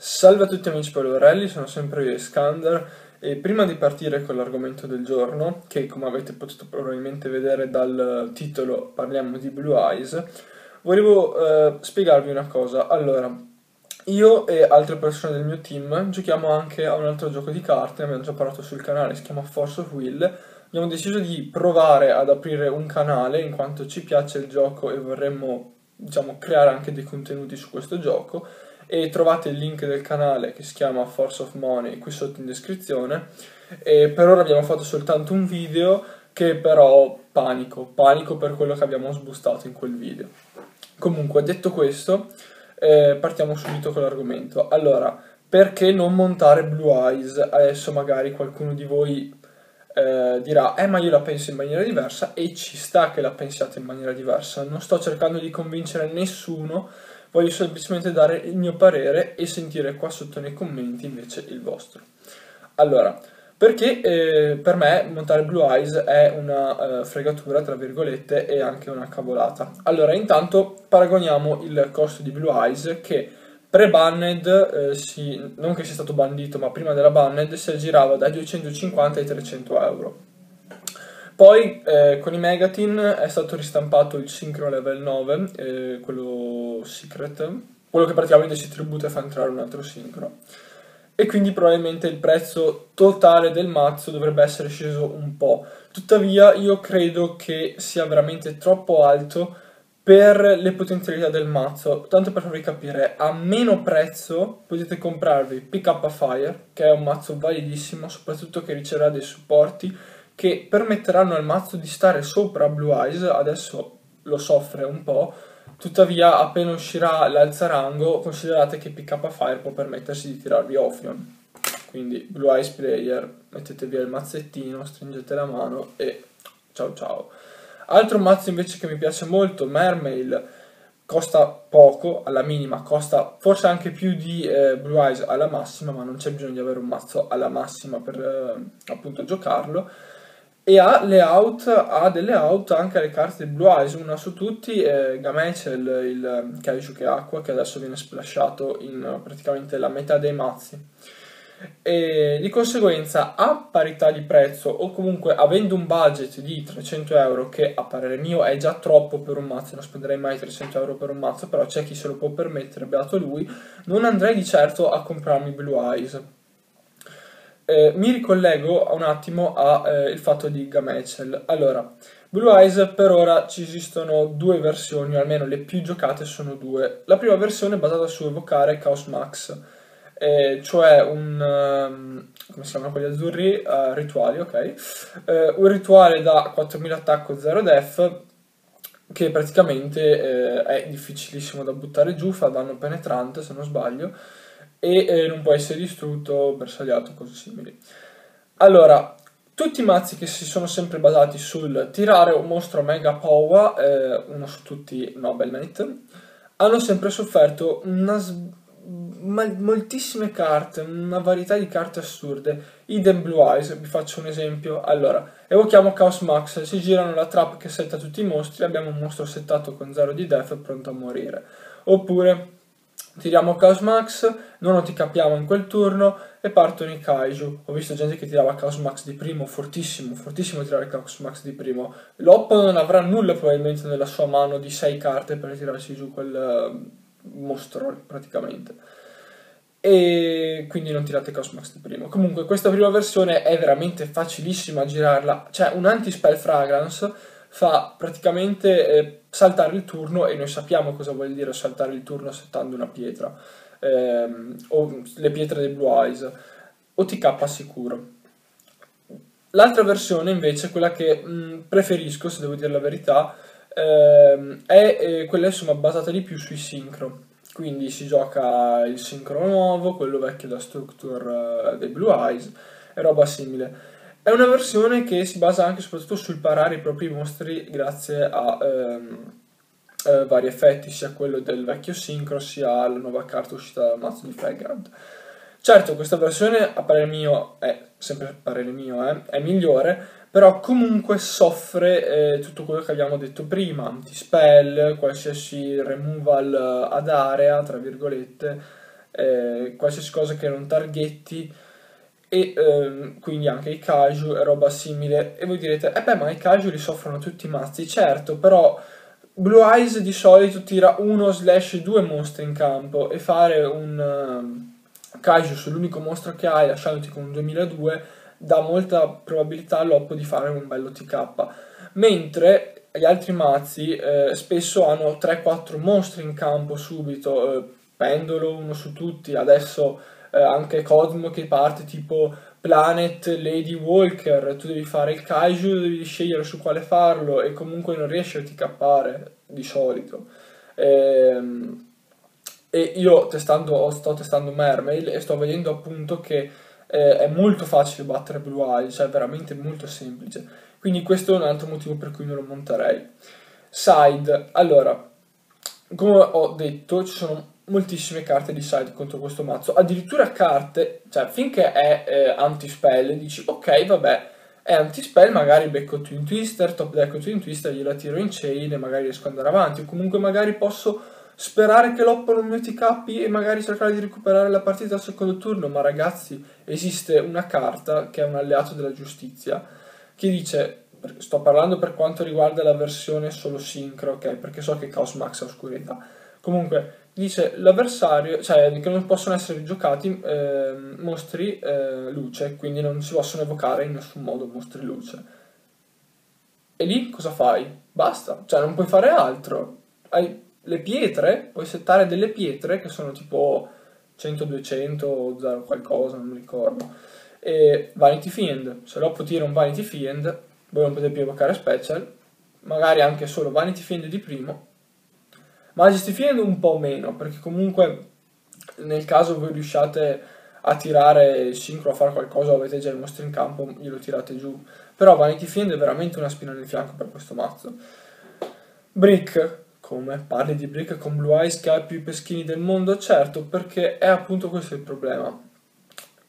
Salve a tutti amici polverelli, sono sempre io Iscandar e prima di partire con l'argomento del giorno, che come avete potuto probabilmente vedere dal titolo parliamo di Blue Eyes, volevo spiegarvi una cosa. Allora, io e altre persone del mio team giochiamo anche a un altro gioco di carte, abbiamo già parlato sul canale, si chiama Force of Will. Abbiamo deciso di provare ad aprire un canale in quanto ci piace il gioco e vorremmo, diciamo, creare anche dei contenuti su questo gioco, e trovate il link del canale che si chiama Force of Money qui sotto in descrizione. E per ora abbiamo fatto soltanto un video che però panico per quello che abbiamo sbustato in quel video. Comunque, detto questo, partiamo subito con l'argomento. Allora, perché non montare Blue Eyes? Adesso magari qualcuno di voi dirà ma io la penso in maniera diversa, e ci sta che la pensiate in maniera diversa, non sto cercando di convincere nessuno, voglio semplicemente dare il mio parere e sentire qua sotto nei commenti invece il vostro. Allora, perché per me montare Blue Eyes è una fregatura tra virgolette e anche una cavolata. Allora, intanto paragoniamo il costo di Blue Eyes, che pre-banned, non che sia stato bandito, ma prima della banned si aggirava dai 250 ai 300 euro. Poi con i Megatin è stato ristampato il Synchro level 9, quello secret, quello che praticamente si tributa e fa entrare un altro Synchro. E quindi probabilmente il prezzo totale del mazzo dovrebbe essere sceso un po'. Tuttavia io credo che sia veramente troppo alto per le potenzialità del mazzo. Tanto per farvi capire, a meno prezzo potete comprarvi Pick Up a Fire, che è un mazzo validissimo, soprattutto che riceverà dei supporti che permetteranno al mazzo di stare sopra Blue Eyes. Adesso lo soffre un po', tuttavia appena uscirà l'alzarango considerate che Pick Up a Fire può permettersi di tirarvi Ophion. Quindi Blue Eyes player, mettete via il mazzettino, stringete la mano e ciao ciao. Altro mazzo invece che mi piace molto, Mermail, costa poco, alla minima costa forse anche più di Blue Eyes alla massima, ma non c'è bisogno di avere un mazzo alla massima per appunto giocarlo. E ha delle out anche alle carte di Blue Eyes, una su tutti, Gamel, il Kaiju che acqua, che adesso viene splashato in praticamente la metà dei mazzi. E di conseguenza, a parità di prezzo, o comunque avendo un budget di 300 euro, che a parere mio è già troppo per un mazzo, non spenderei mai 300 euro per un mazzo, però c'è chi se lo può permettere, beato lui, non andrei di certo a comprarmi Blue Eyes. Mi ricollego un attimo al fatto di Gamechel. Allora, Blue Eyes per ora ci esistono due versioni, o almeno le più giocate sono due. La prima versione è basata su evocare Chaos Max, cioè come si chiamano quelli azzurri? Rituali, ok. Un rituale da 4000 attacco 0 def, che praticamente è difficilissimo da buttare giù, fa danno penetrante se non sbaglio, e non può essere distrutto, bersagliato, cose simili. Allora, tutti i mazzi che si sono sempre basati sul tirare un mostro mega power, uno su tutti Nobel Knight, hanno sempre sofferto moltissime carte, una varietà di carte assurde. Idem Blue Eyes, vi faccio un esempio. Allora, evochiamo Chaos Max, si girano la trap che setta tutti i mostri, abbiamo un mostro settato con 0 di def pronto a morire. Oppure tiriamo Chaos Max, non lo ti capiamo in quel turno e partono i Kaiju. Ho visto gente che tirava Chaos Max di primo, fortissimo, fortissimo tirare Chaos Max di primo. L'Op non avrà nulla probabilmente nella sua mano di 6 carte per tirarsi giù quel mostro praticamente. E quindi non tirate Chaos Max di primo. Comunque questa prima versione è veramente facilissima a girarla. Cioè un Anti-Spell Fragrance fa praticamente saltare il turno, e noi sappiamo cosa vuol dire saltare il turno settando una pietra, o le pietre dei Blue Eyes, OTK sicuro. L'altra versione invece, quella che preferisco se devo dire la verità, è quella insomma basata di più sui Synchro. Quindi si gioca il Synchro nuovo, quello vecchio da structure dei Blue Eyes e roba simile. È una versione che si basa anche soprattutto sul parare i propri mostri grazie a vari effetti, sia quello del vecchio Synchro sia la nuova carta uscita dal mazzo di Fireguard. Certo, questa versione a parere mio è, sempre parere mio, è migliore, però comunque soffre tutto quello che abbiamo detto prima, anti-spell, qualsiasi removal ad area, tra virgolette, qualsiasi cosa che non targhetti, e quindi anche i kaiju e roba simile. E voi direte, eh beh, ma i kaiju li soffrono tutti i mazzi. Certo, però Blue Eyes di solito tira 1/2 mostri in campo, e fare un kaiju sull'unico mostro che hai, lasciandoti con un 2002, dà molta probabilità all'oppo di fare un bello TK, mentre gli altri mazzi spesso hanno 3-4 mostri in campo subito, pendolo uno su tutti, adesso anche Cosmo che parte tipo Planet Lady Walker, tu devi fare il kaiju, devi scegliere su quale farlo e comunque non riesci a TK'are di solito. E io sto testando Mermail e sto vedendo appunto che è molto facile battere Blue Eyes, cioè è veramente molto semplice, quindi questo è un altro motivo per cui non lo monterei. Side, allora, come ho detto, ci sono moltissime carte di side contro questo mazzo, addirittura carte, cioè finché è anti-spell dici ok vabbè è anti-spell, magari becco Twin Twister, top deck Twin Twister, gliela tiro in chain e magari riesco ad andare avanti, o comunque magari posso sperare che l'oppo non mi TK e magari cercare di recuperare la partita al secondo turno. Ma ragazzi, esiste una carta che è un alleato della giustizia che dice, sto parlando per quanto riguarda la versione solo Synchro, ok, perché so che Chaos Max ha oscurità, comunque dice l'avversario, cioè che non possono essere giocati mostri luce, quindi non si possono evocare in nessun modo mostri luce. E lì cosa fai? Basta, cioè non puoi fare altro. Hai le pietre, puoi settare delle pietre che sono tipo 100, 200, 0 qualcosa, non mi ricordo. E Vanity Fiend, se l'oppo tira un Vanity Fiend, voi non potete più evocare special, magari anche solo Vanity Fiend di primo. Majesty Fiend un po' meno, perché comunque nel caso voi riusciate a tirare il Synchro a fare qualcosa o avete già il mostro in campo, glielo tirate giù. Però Vanity Fiend è veramente una spina nel fianco per questo mazzo. Brick, come? Parli di Brick con Blue Eyes che ha più peschini del mondo? Certo, perché è appunto questo il problema.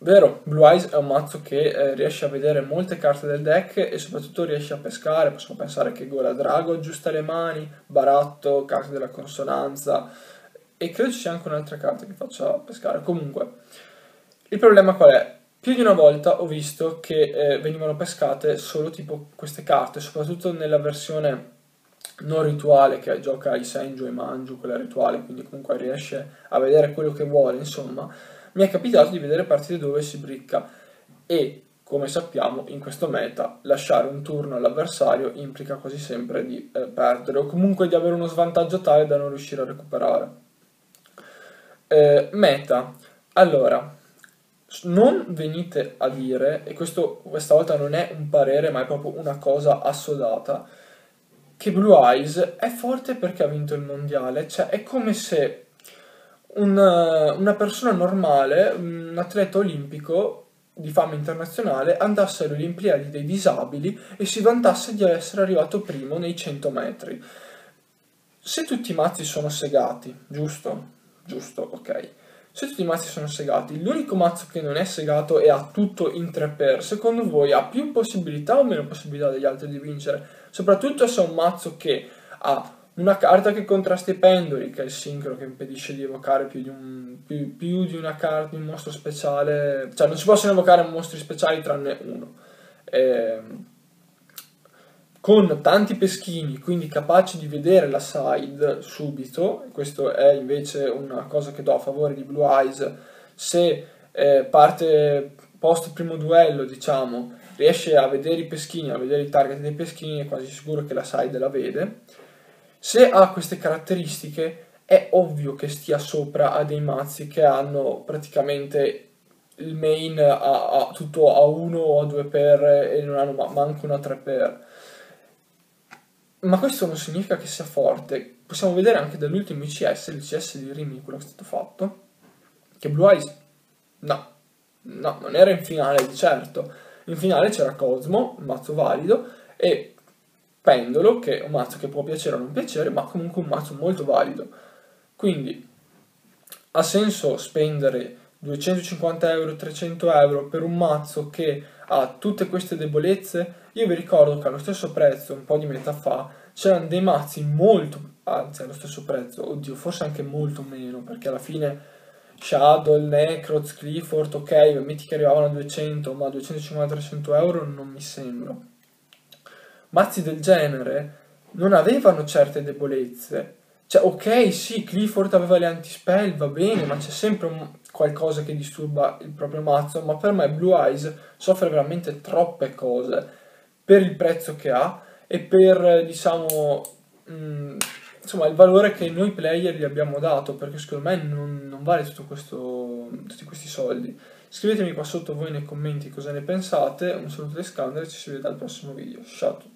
Vero, Blue Eyes è un mazzo che riesce a vedere molte carte del deck e soprattutto riesce a pescare. Possiamo pensare che Gola Drago aggiusta le mani, Baratto, carte della consonanza, e credo ci sia anche un'altra carta che faccia pescare. Comunque, il problema qual è? Più di una volta ho visto che venivano pescate solo tipo queste carte, soprattutto nella versione non rituale che gioca i Senju e Manju, quella rituale, quindi comunque riesce a vedere quello che vuole, insomma. Mi è capitato di vedere partite dove si bricca e, come sappiamo, in questo meta lasciare un turno all'avversario implica quasi sempre di perdere o comunque di avere uno svantaggio tale da non riuscire a recuperare. Meta. Allora, non venite a dire, e questo questa volta non è un parere ma è proprio una cosa assodata, che Blue Eyes è forte perché ha vinto il mondiale. Cioè è come se una persona normale, un atleta olimpico di fama internazionale, andasse alle Olimpiadi dei disabili e si vantasse di essere arrivato primo nei 100 metri. Se tutti i mazzi sono segati, giusto? Giusto, ok. Se tutti i mazzi sono segati, l'unico mazzo che non è segato e ha tutto in 3x, secondo voi ha più possibilità o meno possibilità degli altri di vincere? Soprattutto se è un mazzo che ha una carta che contrasta i pendoli, che è il Synchro, che impedisce di evocare più di un mostro speciale, cioè non si possono evocare mostri speciali tranne uno, con tanti peschini, quindi capaci di vedere la side subito. Questo è invece una cosa che do a favore di Blue Eyes. Se parte post primo duello, diciamo, riesce a vedere i peschini, a vedere i target dei peschini, è quasi sicuro che la side la vede. Se ha queste caratteristiche è ovvio che stia sopra a dei mazzi che hanno praticamente il main a tutto a 1 o a 2x e non hanno manco una 3x. Ma questo non significa che sia forte. Possiamo vedere anche dall'ultimo ICS, l'ICS di Rimini, quello che è stato fatto, che Blue Eyes no, non era in finale di certo. In finale c'era Cosmo, un mazzo valido, e Pendolo, che è un mazzo che può piacere o non piacere, ma comunque un mazzo molto valido. Quindi ha senso spendere 250 euro, 300 euro per un mazzo che ha tutte queste debolezze? Io vi ricordo che allo stesso prezzo, un po' di metà fa, c'erano dei mazzi molto, anzi allo stesso prezzo, oddio, forse anche molto meno, perché alla fine Shadow, Necroz, Clifford, ok, metti che arrivavano a 200, ma 250-300 euro non mi sembra. Mazzi del genere non avevano certe debolezze. Cioè, ok, sì, Clifford aveva le antispell, va bene, ma c'è sempre qualcosa che disturba il proprio mazzo, ma per me Blue Eyes soffre veramente troppe cose per il prezzo che ha e per, diciamo, insomma, il valore che noi player gli abbiamo dato, perché secondo me non vale tutti questi soldi. Scrivetemi qua sotto voi nei commenti cosa ne pensate, un saluto da Skander e ci si vede al prossimo video. Ciao a tutti.